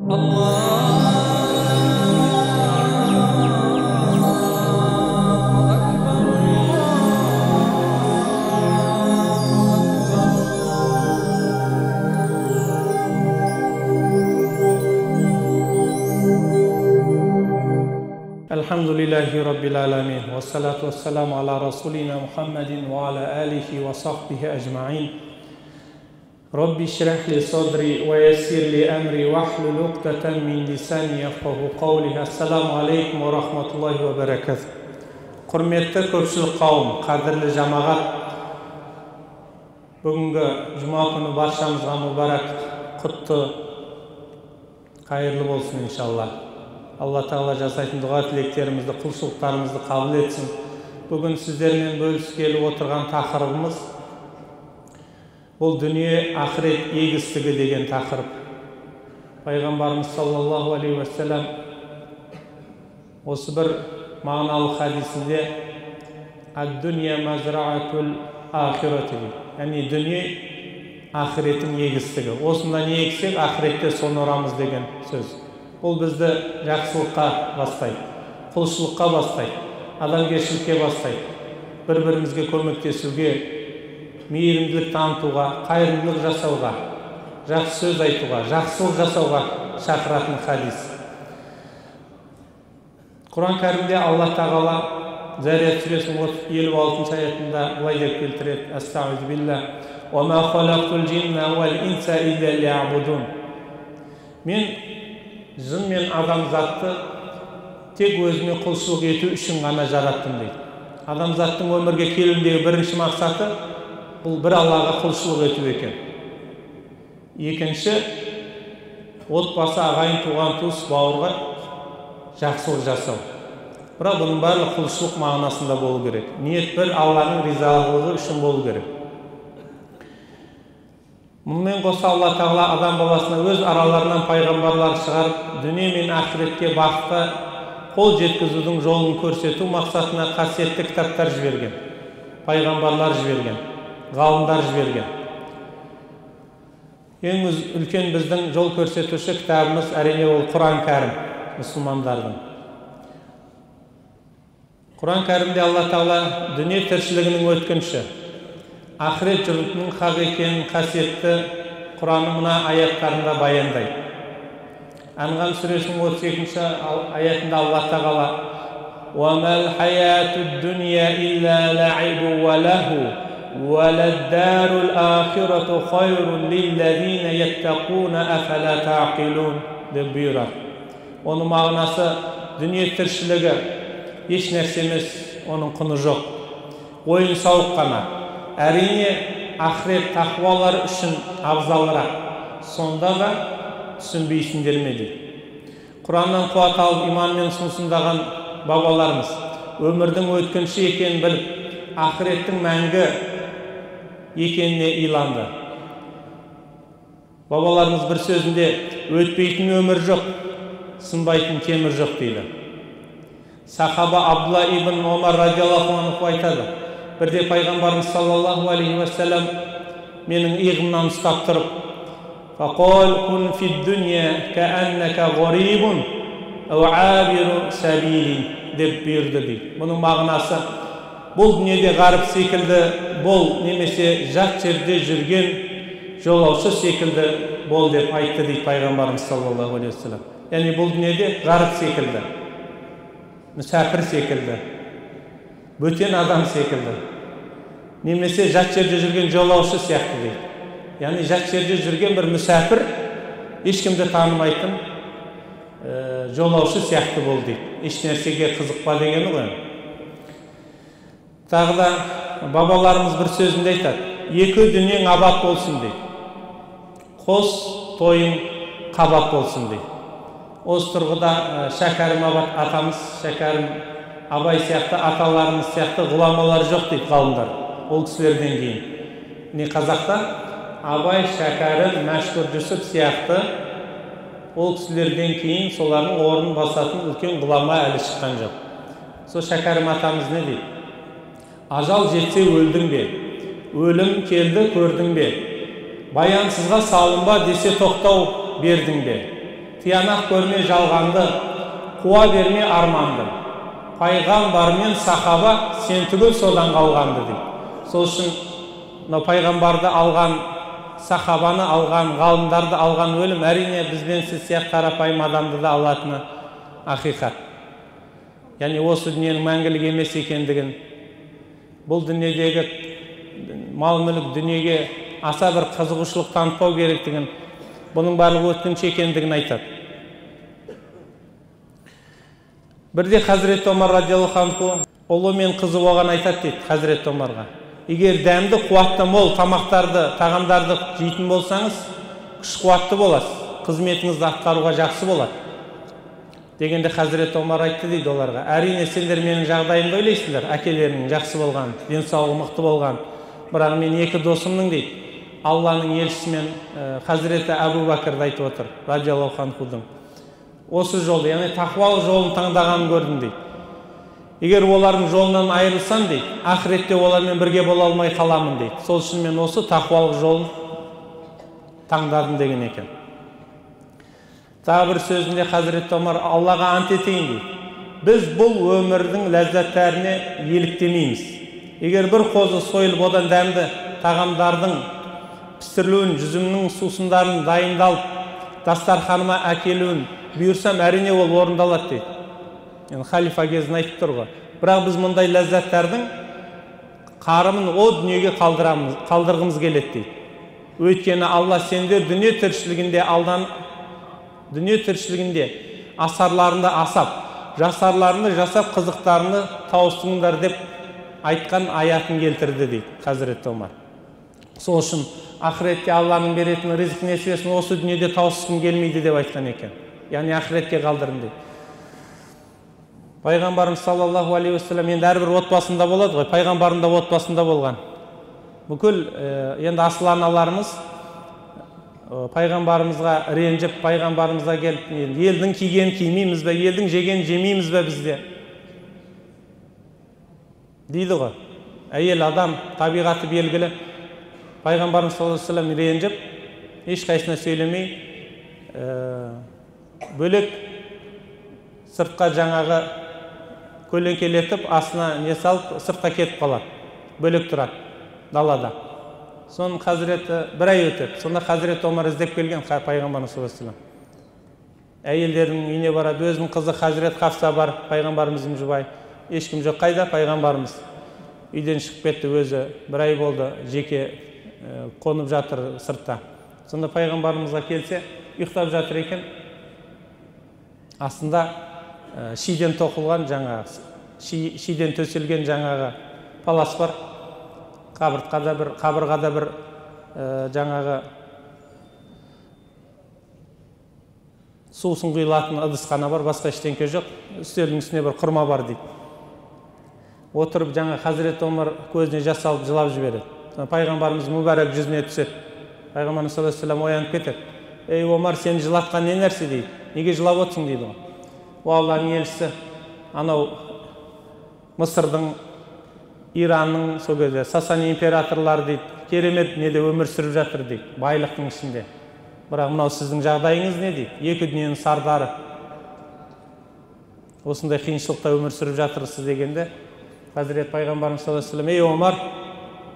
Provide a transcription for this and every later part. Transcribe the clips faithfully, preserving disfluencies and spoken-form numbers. الحمد لله رب العالمين والصلاة والسلام على رسولنا محمد وعلى آله وصحبه أجمعين. رب اشرح لي صدري ويسر لي أمري واحلل عقدة من لساني يفقهوا قولي. السلام عليكم ورحمة الله وبركاته. Құрметті көпшіл қауым, қадірлі жамағат, бүгінгі жұма күні баршамызға мүбәрәк, құтты, қайырлы болсын иншалла. Алла Тағала жасайтын дұға тілектерімізді, құлшылықтарымызды қабыл етсін. Бүгін сіздермен бөліскелі отырған тақырыбымыз бұл дүние ақырет егістігі деген тақырып. Пайғамбарымыз саллаллаху алейхи уассалам осы бір мағыналы хадисінде «Ад-дүния мазраатул ахирати», яғни дүние ақыреттің егістігі. Осында не ексек, ақыретте соны орамыз деген сөз. Ол бізді жақсылыққа бастайды, құлшылыққа бастайды, адамгершілікке бастайды, бір-бірімізге көмектесуге, мейірімділік танытуға, қайырымдылық жасауға, жақсы сөз айтуға, жақсылық жасауға шақыратын хадис. Құран-кәрімде Алла Тағала Зарияд сүресінің елу алтыншы аятында былай деп келтіреді: «Астағфиру билла, уа ма халақтул джинна уал инса илля лиъабудун». Мен жын мен адамзатты тек өзіне құлшылық ету үшін ғана жараттым дейді. Адамзаттың өмірге келуіндегі бірінші мақсаты бұл бір Аллаға құлшылық ету екен. Екінші, отбасы, ағайын, туған, туыс, бауырға жақсылық жасау. Бірақ бұның барлығы құлшылық мағынасында болу керек. Ниет бір Алланың ризалығы үшін болу керек. Мұнымен қоса Алла Тағала адам баласына өз араларынан пайғамбарлар шығарып, дүние мен ақыретке бақытқа қол жеткізудің жолын көрсету мақсатына қасиетті кітаптар жіберген, пайғамбарлар жіберген, ғалымдар жіберген. Ең үлкен біздің жол көрсетуші кітабымыз әрине ол Құран-кәрім, мұсылмандардың. Құран-кәрімде Алла Тағала дүние тіршілігінің өткінші, ақырет жұртының хақ екенін қасиетті Құранның мына аяттарында баяндайды. Анғам сүресінің отыз екінші аятында Алла Тағала «Уама л-хаяту д-дүния илля ла'ибу ва лаху, ва лад-дару л-ахирату хайрун лил-лазина яттақуна афала та'қилун» деп бұйырады. Оның мағынасы дүние тіршілігі еш нәрсе емес, оның құны жоқ. Ойын сауық қана. Әрине, ақырет тақуалар үшін абзалырақ, сонда да түсінбейсіндер ме дейді. Құраннан қуат алып, иманмен сусындаған бабаларымыз өмірдің өткінші екенін біліп, ақыреттің мәңгі екеніне иланды. Бабаларымыз бір сөзінде өтпейтін өмір жоқ, сынбайтын темір жоқ дейді. Сахаба Абдулла ибн Омар радиаллаху анху айтады: «Бірде пайғамбарымыз саллаллаху алейхи уассалам менің иығымнан ұстап тұрып, «Фақол күн фид дүния кәәннәкә ғарибун, әу әбіру сәбилин» деп бұйырды дейді. Бұның мағынасы, бұл дүниеде ғарып секілді бол, немесе жат жерде жүрген жолаушы секілді бол деп айтты дейді пайғамбарымыз саллаллаху алейхи уассалам. Яғни бұл дүниеде ғарып секілді, мүсәпір секілді, бөтен адам секілді, немесе жат жерде жүрген жолаушы сияқты дейді. Яғни жат жерде жүрген бір мүсәпір, ешкімді танымайтын жолаушы сияқты бол дейді. Еш нәрсеге қызықпа дегені ғой. Тағы да бабаларымыз бір сөзінде айтады: «Екі дүниең абат болсын» дейді. «Қос тойың қабат болсын» дейді. Осы тұрғыда Шәкәрім Абат атамыз, Шәкәрім Абай сияқты, аталарымыз сияқты ғұламалар жоқ дейді ғалымдар. Ол кісілерден кейін. Не қазақта Абай, Шәкәрім, Мәшһүр, Жүсіп сияқты ол кісілерден кейін солардың орнын басатын үлкен ғұлама әлі шыққан жоқ. Сол Шәкәрім атамыз не дейді? «Ажал жетсе өлдің бе, өлім келді көрдің бе, баянсызға салынба десе тоқтау бердің бе, тиянақ көрме жалғанды, қуа берме арманды. Пайғамбармен сахаба сен түгіл содан қалғанды дейді. Сол үшін пайғамбарды алған, сахабаны алған, ғалымдарды алған өлім әрине бізбен сіз сияқты қарапайым адамды да алатыны ақиқат. Яғни осы дүниенің мәңгілік емес екендігін, бұл дүниедегі мал-мүлік дүниеге аса бір қызығушылық танытпау керектігін, бұның барлығы өткінші екендігін айтады. Бірде Хазірет Омар радиаллаху анху ұлы мен қызы оған айтады дейді Хазірет Омарға. Егер дәмді, қуатты мол тамақтарды, тағамдарды жейтін болсаңыз, күш қуатты боласыз, қызметіңізді атқаруға жақсы болады. Дегенде Хазірет Омар айтты дейді оларға. Әрине сендер менің жағдайымды ойлайсыңдар, әкелерінің жақсы болған, денсаулығы мықты болған. Бірақ мен екі досымның дейді. Алланың елшісі мен Хазіреті Әбу Бәкірді айтып отыр, радиаллаху анхудың. Осы жолы, яғни тақуалық жолын таңдағанын көрдім дейді. Егер олардың жолынан айырылсам дейді, ақыретте олармен бірге бола алмай қаламын дейді. Сол үшін мен осы тақуалық жолын таңдадым деген екен. Тағы бір сөзінде Хазірет Омар Аллаға ант етейін дейді. Біз бұл өмірдің ләззаттарына еліктемейміз. Егер бір қозы сойылып одан дәмді тағамдардың пісірілуін, жүзімнің сусындарын дайындалып дастарханыма әкелуін бұйырсам, әрине ол орындалады дейді. Енді халифа кезін айтып тұр ғой. Бірақ біз мұндай ләззаттардың қарымын о дүниеге қалдырғымыз келеді дейді. Өйткені Алла сендер дүние тіршілігінде алдан дүние тіршілігінде асарларында асап, жасарларында жасап қызықтарында тауысыңдар деп айтқан аятын келтірді дейді Хазірет Омар. Сол үшін ақыретте Алланың беретін ризық несібесін осы дүниеде тауысқым келмейді деп айтқан екен. Яғни ақыретке қалдырым дейді. Пайғамбарымыз саллаллаху алейхи уассалам енді әрбір отбасында болады ғой, пайғамбарында отбасында болған. Бүкіл енді асыл аналарымыз пайғамбарымызға ренжіп, пайғамбарымызға келіп, елдің киген кимейміз бе, елдің жеген жемейміз бе бізде дейді ғой. Әйел адам табиғаты белгілі. Пайғамбарымыз саллаллаху алейхи уассалам ренжіп, ешқайсына сөйлемей, бөлек сыртқа жаңағы көлеңкелетіп, асына не салып, сыртқа кетіп қалады. Бөлек тұрады, далада. Соның Хазіреті бір ай өтеді. Сонда Хазірет Омар іздеп келген пайғамбарымыз саллаллаху алейхи уассалам. Әйелдердің үйіне барады, өзінің қызы Хазірет Хафса бар, пайғамбарымыздың жұбайы. Ешкім жоқ, қайда пайғамбарымыз? Үйден шығып кетті өзі, бір ай болды, жеке қонып жатыр сыртта. Сонда пайғамбарымызға келсе, ұйықтап жатыр екен. Астында шиден тоқылған жаңағы, шиден төселген жаңағы палас бар, қабырғада бір жаңағы сусын құйылатын ыдысқана бар, басқа іштенке жоқ, үстелдің үстіне бір құрма бар дейді. Отырып жаңа Хазірет Омар көзіне жас алып жылап жібереді. Пайғамбарымыз мүбәрәк жүзіне түседі. Пайғамбарымыз саллаллаху алейхи уассалам оянып кетеді. Ей Омар, сені жылатқан не нәрсе дейді. Неге жылап отырсың дейді ғой. О Алланың елшісі, анау Мысырдың, Иранның, сол кезде Сасан императорлары дейді, керемет неде өмір сүріп жатыр дейді, байлықтың ішінде. Бірақ мынау сіздің жағдайыңыз не дейді? Екі дүниенің сардары. Осындай қиыншылықта өмір сүріп жатырсыз дегенде, Хазірет пайғамбарымыз саллаллаху алейхи уассалам, ей Омар,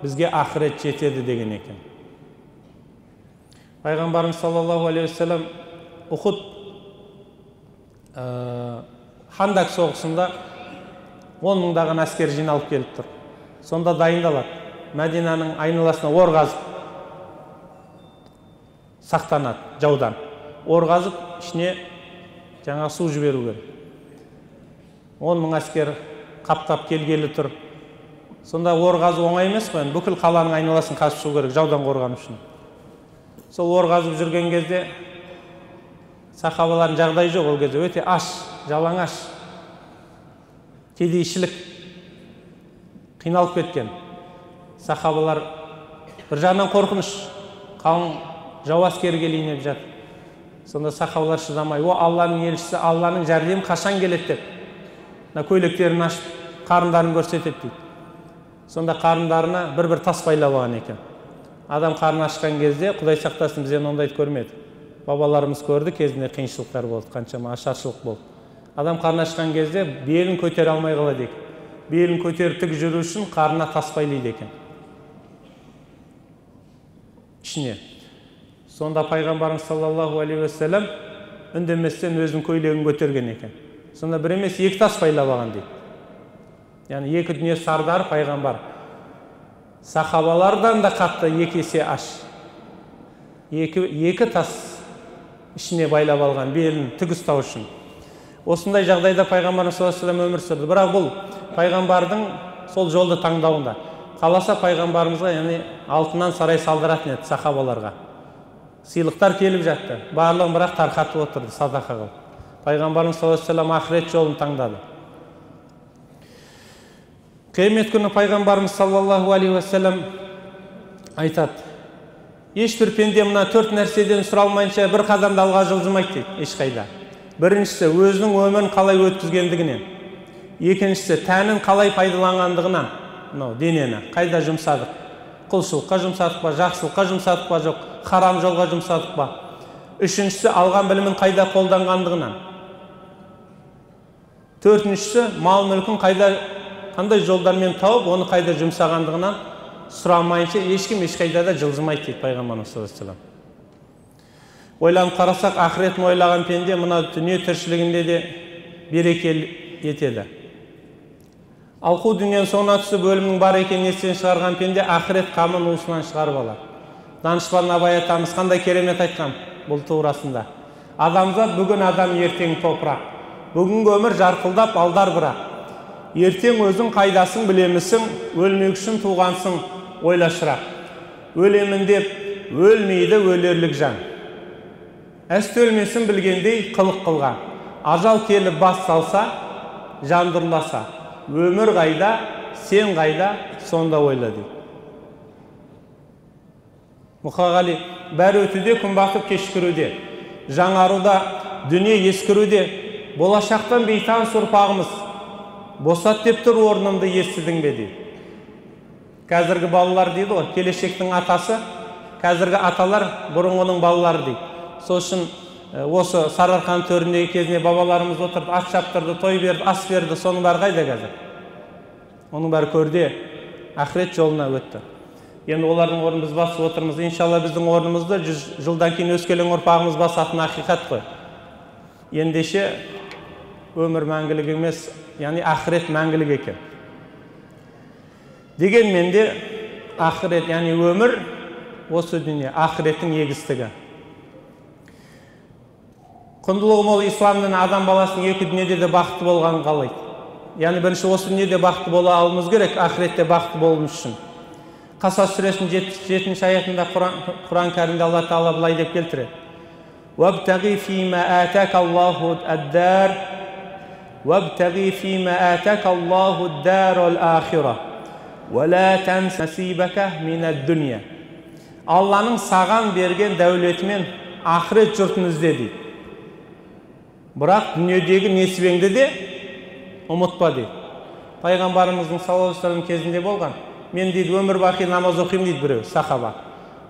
бізге ақырет жетеді деген екен. Пайғамбарымыз саллаллаху алейхи уассалам Ухуд Хандак соғысында он мыңдаған әскер жиналып келіп тұр. Сонда дайындалады. Мәдинаның айналасына ор қазып сақтанады жаудан. Ор қазып ішіне жаңа су жіберу керек. он мың әскер қаптап келгелі тұр. Сонда ор қазу оңай емес қой, бүкіл қаланың айналасын қашып шығу керек жаудан қорғану үшін. Сол ор қазып жүрген кезде сахабалардың жағдай жоқ, ол кезде өте аш, жалаң аш, кедейшілік қиналып кеткен. Сахабалар бір жағынан қорқыныш, қалың жау әскері келейін деп жатыр. Сонда сахабалар шыдамай, о Алланың елшісі, Алланың жәрдемі қашан келеді деп, көйлектерін ашып, қарындарын көрсетеді дейді. Сонда қарындарына бір-бір тас байлап алған екен. Адам қарны ашқан кезде, Құдай сақтасын, бізден ондайды көрмеді. бабаларымыз көрді, кезінде қиыншылықтар болды, қаншама ашаршылық болды. Адам қарны ашқан кезде белін көтере алмай қалады екен. Белін көтеріп тік жүру үшін қарнына таспайлайды екен. Ішіне. Сонда пайғамбарымыз саллаллаху алейхи уассалам үндеместен өзінің көйлегін көтерген екен. Сонда бір емес екі таспайлап алған дейді. Яғни екі дүние сардар пайғамбар. Сахабалардан да қатты екі есе аш. Екі, екі тас ішіне байлап алған белін тік ұстау үшін. Осындай жағдайда пайғамбарымыз саллаллаху алейхи уассалам өмір сүрді. Бірақ бұл пайғамбардың сол жолды таңдауында. Қаласа пайғамбарымызға яғни алтыннан сарай салдыратын еді сахабаларға. Сыйлықтар келіп жатты. Барлығын бірақ тарқатып отырды садақа қылып. Пайғамбарымыз саллаллаху алейхи уассалам ақырет жолын таңдады. Қиямет күні пайғамбарымыз саллаллаху алейхи уассалам айтады: ешбір пенде мына төрт нәрседен сұралмайынша бір қадам алға жылжымайды дейді ешқайда. Біріншісі өзінің өмірін қалай өткізгендігінен. Екіншісі тәнін қалай пайдаланғандығынан. Мынау денені қайда жұмсадық? Құлшылыққа жұмсадық па, жақсылыққа жұмсадық па, жоқ харам жолға жұмсадық па? Үшіншісі алған білімін қайда қолданғандығынан. Төртіншісі мал мүлкін қайда қандай жолдармен тауып оны қайда жұмсағандығынан сұрамайынша ешкім ешқайда да жылжымайды дейді пайғамбарымыз саллаллаху алейхи уассалам. Ойланып қарасақ, ақыретін ойлаған пенде мына дүние тіршілігінде де берекелі етеді. Алқу дүниенің соңына түсіп өлімнің бар екенін естен шығарған пенде ақырет қамын уысынан шығарып алады. Данышпан Абай атамыз қандай керемет айтқан бұл турасында. Адамзат бүгін адам, ертең топырақ. Бүгінгі өмір жарқылдап алдар бірақ. Ертең өзің қайдасың білемісің, өлмек үшін туғансың ойлашырақ. Өлемін деп, өлмейді өлерлік жан. Әсті өлмесін білгендей қылық қылған. Ажал келіп бас салса, жандырласа. Өмір қайда, сен қайда, сонда ойла дейді. Мұқағали: бәрі өтуде, күн батып кешкіруде, жаңаруда, дүние ескіруде, болашақтан бейтаныс ұрпағымыз, босат деп тұр орнымды естідің бе дейді. Қазіргі балалар дейді ғой, келешектің атасы, қазіргі аталар бұрынғының балалары дейді. Сол үшін осы Сарыарқан төріндегі кезіне бабаларымыз отырып, ат шаптырды, той берді, ас берді, соның бәрі қайда қазір? Оның бәрі көрде, ақырет жолына өтті. Енді олардың орнын біз басып отырмыз. Иншалла біздің орнымызды жүз жылдан кейін өскелең ұрпағымыз басатын ақиқат қой. Ендеше өмір мәңгілік емес, яғни ақырет мәңгілік екен. Дегенмен де ақырет, яғни өмір осы дүние ақыреттің егістігі. Құндылығы мол исламның адам баласының екі дүниеде де бақытты болғанын қалайды. Яғни бірінші осы дүниеде бақытты бола алуымыз керек, ақыретте бақытты болуымыз үшін. Қасас сүресінің жетінші аятында Құран кәрімде Алла Тағала былай деп келтіреді: «Уабтағи фима атака Аллаху ад-дар, уабтағи фима атака Аллаху ад-дар ал-ахира, ва ла танс насибака мин ад-дуния». Алланың саған берген дәулетімен ақырет жұртын ізде дейді. Бірақ дүниедегі несібеңді де ұмытпа дейді. Пайғамбарымыздың саллаллаху алейхи уассалам кезінде болған. Мен дейді өмір бақи намаз оқимын дейді біреу, сахаба.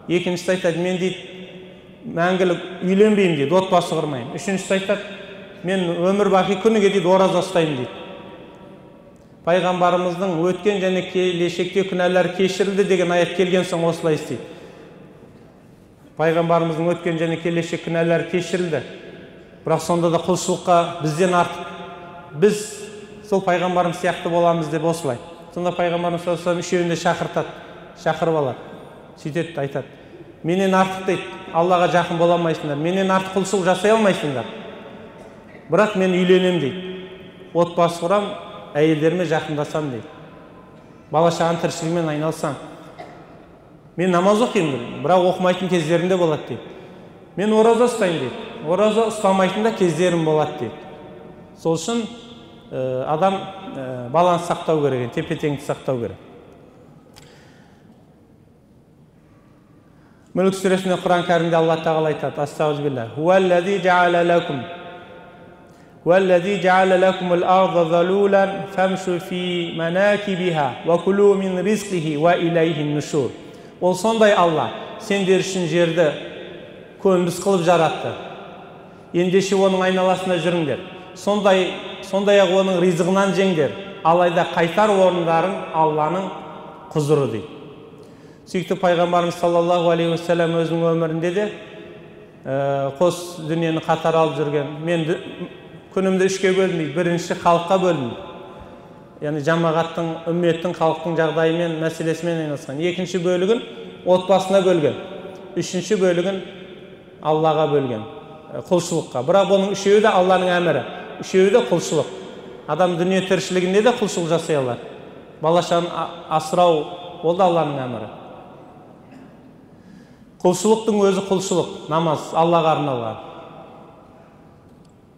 Екіншісі айтады: мен дейді мәңгілік үйленбеймін дейді, отбасы құрмаймын. Үшіншісі айтады: мен өмір бақи күніге дейді ораза ұстаймын дейді. Пайғамбарымыздың өткен және келешекте күнәлар кешірілді деген аят келген соң осылай істейді. Пайғамбарымыздың өткен және келешек күнәлар кешірілді. Бірақ сонда да құлшылыққа бізден артып, біз сол пайғамбарымыз сияқты боламыз деп осылай. Сонда пайғамбарымыз саллаллаху алейхи уассалам үшеуінде шақыртады, шақырып алады. Сөйтеді, айтады: менен артық дейді, Аллаға жақын боламайсыңдар, менен артық құлшылық жасай алмайсыңдар. Бірақ мен үйленем дейді, отбасы құрам, әйелдеріме жақындасам дейді, бала шағаның тіршілігімен айналсам. Мен намаз оқимын, бірақ оқымайтын кездерімде болады дейді. Мен ораза ұстайын дейді, ораза ұстамайтында кездерім болады дейді. Сол үшін адам баланс сақтау керек, тепе-теңді сақтау керек. Мүлік сүресінде Құран кәрімде Алла Тағала айтады: астағфируллах. Уаллади жаала лакум, уаллади жаала лакумул арда залулан, фамшу фи манакибиха, ва кулу мин ризқихи, ва илайхин нушур. Ол сондай Алла, сендер үшін жерді көндіз қылып жаратты. Ендеше оның айналасына жүріңдер. Сондай, сондай-ақ оның ризығынан жеңдер. Алайда қайтар орындарын Алланың құзыры дейді. Сүйікті пайғамбарымыз саллаллаху алейхи уассалам өзінің өмірінде де ә, қос дүниені қатар алып жүрген. Мен күнімді үшке бөлмейді. Бірінші халыққа бөлмейді. Яғни жамағаттың, үмметтің, халықтың жағдайымен, мәселесімен айналысқан. Екінші бөлігін отбасына бөлген. Үшінші бөлігін Аллаға бөлген, құлшылыққа. Бірақ оның үшеуі де Алланың әмірі. Үшеуі де құлшылық. Адам дүние тіршілігінде де құлшылық жасай алар. Балашаны асырау, ол да Алланың әмірі. Құлшылықтың өзі құлшылық, намаз, Аллаға арналған.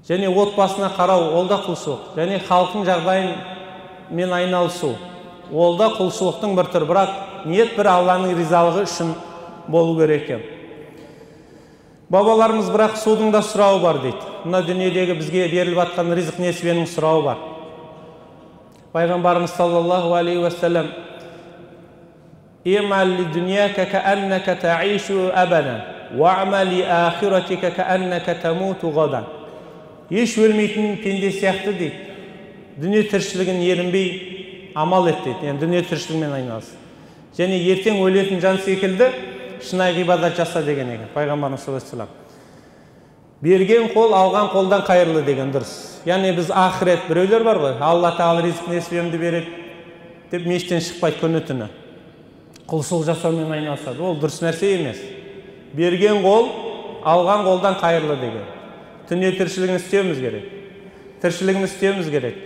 Және отбасына қарау, ол да құлшылық. Және халықтың жағдайын мен айналысу, ол да құлшылықтың бір түрі, бірақ ниет бір Алланың ризалығы үшін болу керек екен. Бабаларымыз бірақ судың да сұрауы бар дейді. Мына дүниедегі бізге беріліп жатқан ризық несібенің сұрауы бар. Пайғамбарымыз саллаллаху алейхи уассалам «Имал ли дүнияка кәәннәка таишу әбәнән, уәмәл ли ахиратика кәәннәка тәмуту ғадан». Еш өлмейтін пенде сияқты дейді. Дүние тіршілігін ерінбей амал ет дейді. Яғни дүние тіршілігімен айналыс. Және ертең өлетін жан секілді шынайы ғибадат жаса деген екен пайғамбарымыз саллаллаху алейхи уассалам. Берген қол алған қолдан қайырлы деген дұрыс. Яғни біз ақырет біреулер бар ғой, алла тағала ризық несібемді береді деп мешіттен шықпайды күні түні. Құлшылық жасаумен айналысады. Ол дұрыс нәрсе емес. Берген қол алған қолдан қайырлы деген. Дүние тіршілігін істеуіміз керек. Тіршілігін істеуіміз керек.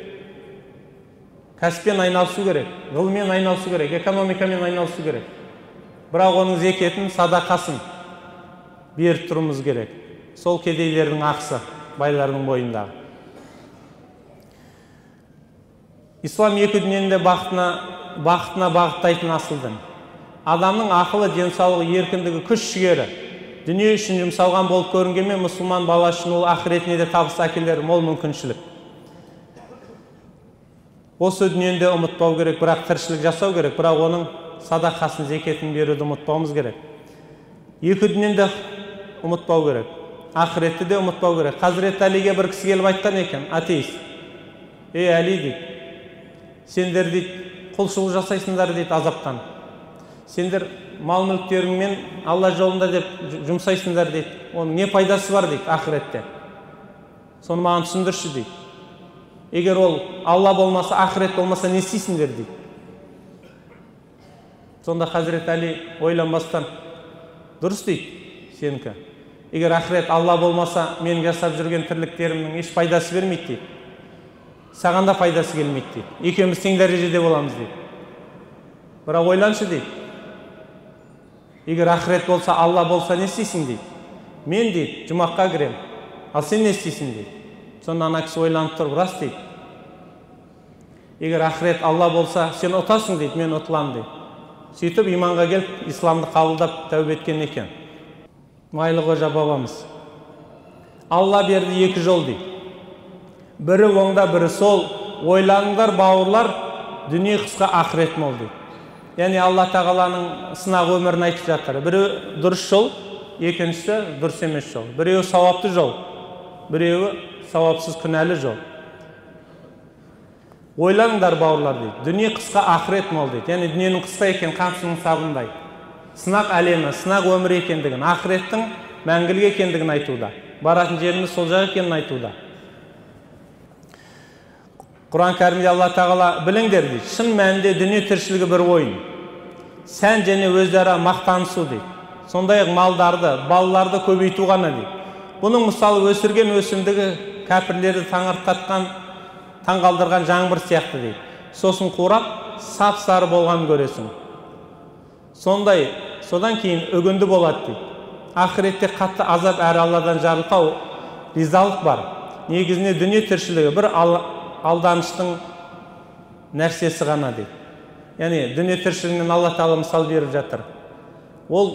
Кәсіппен айналысу керек, ғылыммен айналысу керек, экономикамен айналысу керек. Бірақ оның зекетін, садақасын беріп тұруымыз керек. Сол кедейлердің ақысы, байлардың бойындағы. Ислам екі дүниені де бақытына, бақытына бағыттайтын асыл дін. Адамның ақылы, денсаулығы, еркіндігі, күш-жігері дүние үшін жұмсалған болып көрінгенмен, мұсылман бала үшін ол ақыретіне де табыс әкелер мол мүмкіншілік. Осы дүниенде ұмытпау керек, бірақ тіршілік жасау керек, бірақ оның садақасын, зекетін беруді ұмытпауымыз керек. Екі дүниенде ұмытпау керек, ақыретті де ұмытпау керек. Хазіреті Әлиге бір кісі келіп айтқан екен, атеист. «Ей, Әли, дейді, сендер дейді, құлшылық жасайсыңдар дейді азаптан. Сендер мал мүліктеріңмен Алла жолында деп жұмсайсыңдар дейді. Оның не пайдасы бар дейді ақыретте? Соны маған түсіндірші дейді. Егер ол Алла болмаса, ақырет болмаса, не істейсіңдер дейді». Сонда Хазірет Әли ойланбастан, дұрыс дейді сенікі. Егер ақырет Алла болмаса, мен жасап жүрген тірліктерімнің еш пайдасы бермейді дейді. Саған да пайдасы келмейді дейді. Екеуміз тең дәрежеде боламыз дейді. Бірақ ойланшы дейді. Егер ақырет болса, Алла болса, не істейсің дейді. Мен дейді, жұмаққа кірем. Ал сен не істейсің дейді. Сонда ана кісі ойланып тұрып, рас дейді. Егер ақырет Алла болса, сен ұтасың дейді, мен ұтылам дейді. Сөйтіп иманға келіп, исламды қабылдап тәубе еткен екен. Майлы қожа бабамыз. Алла берді екі жол дейді. Бірі оңда, бірі сол. Ойланыңдар, бауырлар, дүние қысқа, ақырет мол дейді. Яғни Алла тағаланың сынақ өмірін айтып жатыр. Бірі дұрыс жол, екіншісі дұрыс емес жол. Біреуі сауапты жол, біреуі сауапсыз күнәлі жол. Ойланыңдар, бауырлар, дейді. Дүние қысқа, ақырет мол дейді. Яғни дүниенің қысқа екен, қамшының сабындай. Сынақ әлемі, сынақ өмірі екендігін, ақыреттің мәңгілік екендігін айтуда. Баратын жеріміз сол жақ екенін айтуда. Құран кәрімде Алла тағала, біліңдер дейді, шын мәнінде дүние тіршілігі бір ойын. Сән және өздері мақтанысу дейді. Сондай-ақ малдарды, балаларды көбейту ғана дейді. Бұның мысалы өсірген өсімдігі кәпірлерді таңыртатқан, таңғалдырған жаңбыр сияқты дейді. Сосын қурап, сап-сары болған көресің. Сондай, содан кейін үгінді болады дейді. Ақыретте қатты азап әрі Алладан жарылқау, ризалық бар. Негізіне дүние тіршілігі бір алданыштың нәрсесі ғана дейді. Яғни дүние тіршілігінен Алла тағала мысал беріп жатыр. Ол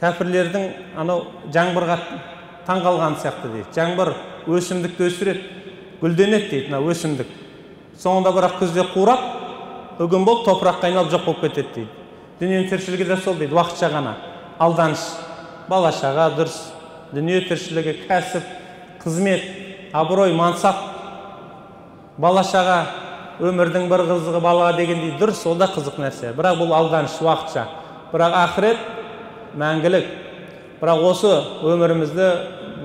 кәпірлердің анау жаңбырға таңғалған сияқты дейді. Жаңбыр өсімдікті өсіреді, гүлденеді дейді, мына өсімдік. Соңында бірақ күзде қурап, үгін болып топыраққа айналып жоқ болып кетеді дейді. Дүниенің тіршілігі де сол дейді, уақытша ғана алданыш. бала шаға дұрыс, дүние тіршілігі, кәсіп, қызмет, абырой, мансап. Бала шаға өмірдің бір қызығы балаға дегендей дұрыс, ол да қызық нәрсе. Бірақ бұл алданыш уақытша. Бірақ ақырет мәңгілік. Бірақ осы өмірімізді,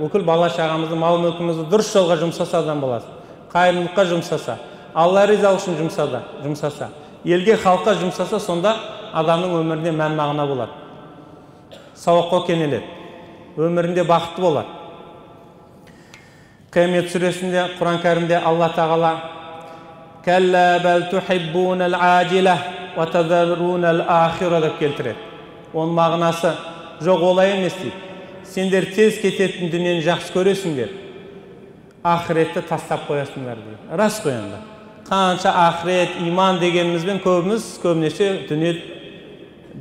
бүкіл бала шағамызды, мал мүлкімізді дұрыс жолға жұмсасадан болады. Қайырлыққа жұмсаса, Алла ризалығы үшін жұмсада, жұмсаса, елге, халыққа жұмсаса, сонда адамның өміріне мән мағына болады. Сауаққа кенеледі, өмірінде бақытты болады. Қиямет сүресінде, Құран кәрімде Алла тағала «Кәллә бәл тухиббун әл-ажила, ва тазарун әл-ахира» деп келтіреді. Оның мағынасы жоқ олай емес дейді. Сендер тез кететін дүниені жақсы көресіңдер, ақыретті тастап қоясыңдар дейді. Рас қоянда. Қанша ақырет, иман дегенімізбен көбіміз көбінесе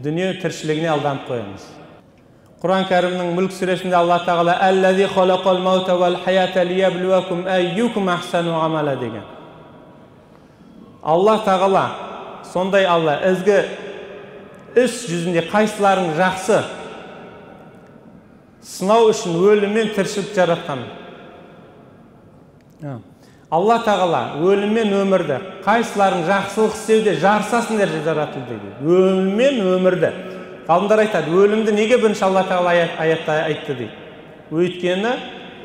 дүние тіршілігіне алданып қоямыз. Құран кәрімнің мүлк сүресінде Алла тағала «Әлләзи қолақол маута вәл хаята лиябілуәкум әйюкум ахсану ғамала» деген. Алла тағала, сондай Алла, ізгі іс жүзінде қайсыларың жақсы сынау үшін өліммен тіршілік жаратқан. Алла тағала өліммен өмірді, қайсыларың жақсылық істеуде жарсасыңдар жаратылды дейді. Өліммен өмірді. Қалымдар айтады, өлімді неге бірінші Алла тағала аятта айтты дейді. Өйткені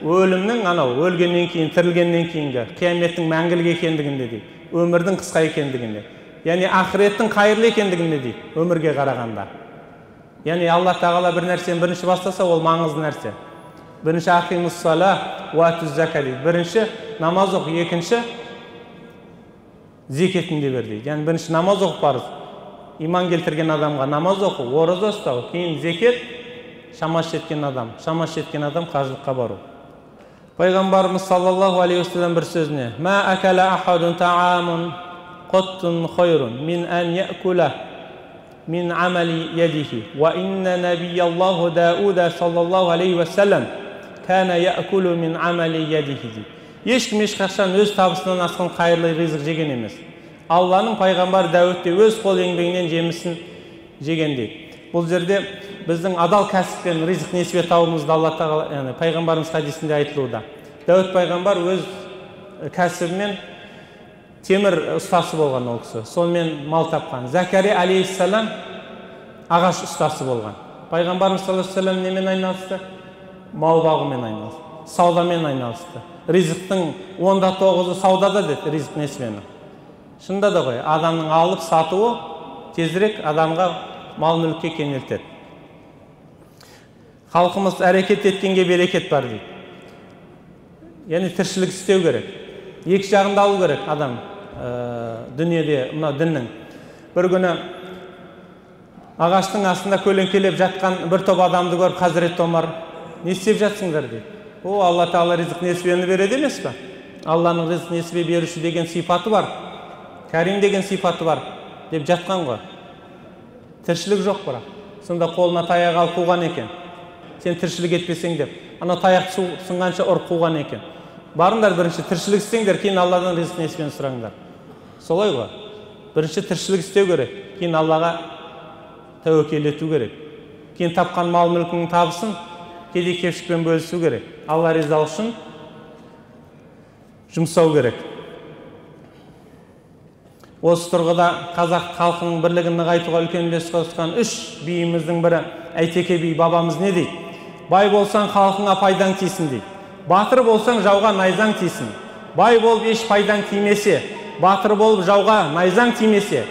өлімнің анау, өлгеннен кейін, тірілгеннен кейінгі, қияметтің мәңгілік екендігінде дейді, өмірдің қысқа екендігінде. Яғни ақыреттің қайырлы екендігінде дейді, өмірге қарағанда. Яғни Алла тағала бір нәрсені бірінші бастаса, ол маңызды нәрсе. Бірінші ақимус сала уа туз зака дейді. Бірінші намаз оқы, екінші зекетін де бер дейді. Яғни бірінші намаз оқып парыз. Иман келтірген адамға намаз оқу, ораза ұстау, кейін зекет, шамасы жеткен адам, шамасы жеткен адам қажылыққа бару. Пайғамбарымыз саллаллаху алейхи уассалам бір сөзіне: «Ма акала ахадун таамун қуттун хойрун мин ан якула мин амали ядихи ва инна набияллаху Дауда саллаллаху алейхи уассалам кана якулу мин амали ядихи». Ешкім ешқашан өз табысынан асқан қайырлы ризық жеген емес. Алланың пайғамбар Дәуітте өз қол еңбегінен жемісін жегендей. Бұл жерде біздің адал кәсіппен ризық несібе табуымызды Алла тағала пайғамбарымыз хадисінде айтылуда. Дәуіт пайғамбар өз кәсібімен темір ұстасы болған ол кісі. Сонымен мал тапқан. Закария алейхиссалам ағаш ұстасы болған. Пайғамбарымыз саллаллаху алейхи ва саллям немен айналысты? Мал бағумен айналысты. Саудамен айналысты. Ризықтың онда тоғызы саудада деді ризық несібені. Шында да қой, адамның алып сатуы тезірек адамға мал мүлікке кенелтеді. Халқымыз әрекет еткенге берекет бар дейді. Яғни тіршілік істеу керек. Екі жағында алу керек адам дүниеде, мына діннің. Бір күні ағаштың астында көлеңкелеп жатқан бір топ адамды көріп Хазірет Омар: «Не істеп жатсыңдар?» дейді. О, Алла тағала ризық несібені береді емес пе? Алланың ризық несібе беруші деген сипаты бар. Кәрим деген сипаты бар, деп жатқан ғой. Тіршілік жоқ бірақ. Сонда қолына таяқ алып қуған екен. Сен тіршілік етпесең деп. Ана таяқ сынғанша ұрып қуған екен. Барыңдар бірінші тіршілік істеңдер, кейін Алладан ризық несібені сұраңдар. Солай ғой. Бірінші тіршілік істеу керек. Кейін Аллаға тәуекел ету керек. Кейін тапқан мал мүлкінің табысын кедей-кепшікпен бөлісу керек. Алла ризалығы үшін жұмсау керек. Осы тұрғыда қазақ халқының бірлігін нығайтуға үлкен үлес қосқан үш биіміздің бірі Әйтеке би бабамыз не дейді? Бай болсаң халқыңа пайдаң тисін дейді. Батыр болсаң жауға найзаң тисін. Бай болып еш пайдаң тимесе, батыр болып жауға найзаң тимесе,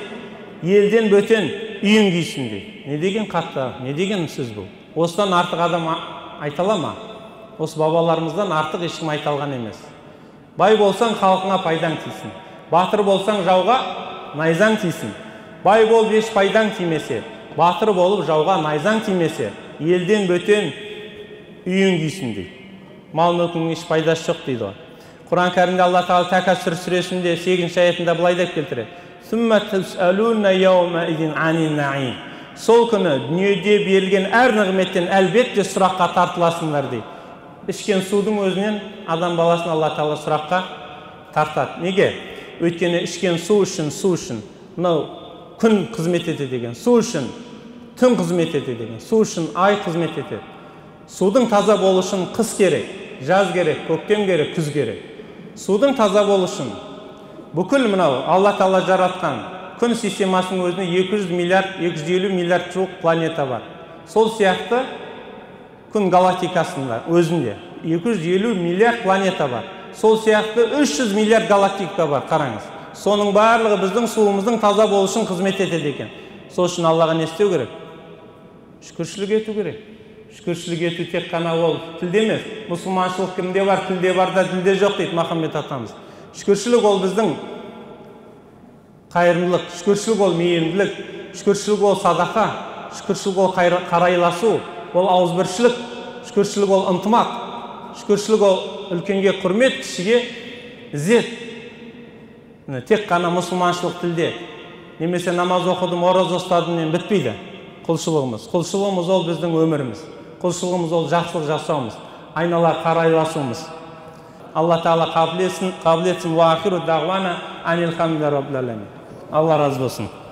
елден бөтен үйін күйсін дейді. Не деген қатты, не деген сөз бұл? Осыдан артық адам айтала ма? Осы бабаларымыздан артық ешкім айталған емес. Бай болсаң халқыңа пайдаң тисін. Батыр болсаң жауға найзаң тисін. Бай болып еш пайдаң тимесе, батыр болып жауға найзаң тимесе, елден бөтен үйін күйсін дейді. Мал мүлкінің еш пайдасы жоқ дейді. Құран кәрімде Алла тағала Тәкәссүр сүресінде сегізінші аятында былай деп келтіреді: «Сол күні дүниеде берілген әр нығметтен әлбетте сұраққа тартыласыңдар» дейді. Ішкен судың өзінен адам баласын Алла тағала сұраққа тартады. Неге? Өйткені ішкен су үшін, су үшін, мынау күн қызмет етеді деген, су үшін, түн қызмет етеді деген, су үшін ай қызмет етеді. Судың таза болу үшін қыс керек, жаз керек, көктем керек, күз керек. Судың таза болу үшін бүкіл мынау Алла Тағала жаратқан күн системасының өзіне екі жүз миллиард екі жүз елу миллиард жуық планета бар. Сол сияқты күн галактикасында өзінде екі жүз елу миллиард планета бар. Сол сияқты үш жүз миллиард галактика бар, қараңыз. Соның барлығы біздің суымыздың таза болу үшін қызмет етеді екен. Сол үшін Аллаға не істеу керек? Шүкіршілік ету керек. Шүкіршілік ету тек қана ол тілде емес. Мұсылманшылық кімде бар, тілде бар да тілде жоқ дейді Махамбет атамыз. Шүкіршілік ол біздің қайырымдылық, шүкіршілік ол мейірімділік, шүкіршілік ол садақа, шүкіршілік ол қарайласу, ол ауызбіршілік, шүкіршілік ол ынтымақ, шүкіршілік ол үлкенге құрмет, кішіге ізет. Тек қана мұсылманшылық тілде. Немесе намаз оқыдым, ораза ұстадым, бітпейді құлшылығымыз. Құлшылығымыз ол біздің өміріміз. Құлшылығымыз ол жақсылық жасауымыз, айнала қарайласуымыз. Алла Тағала қабыл етсін. Уа ахиру дағуана анилхамдулиллахи раббил аламин. Алла разы болсын.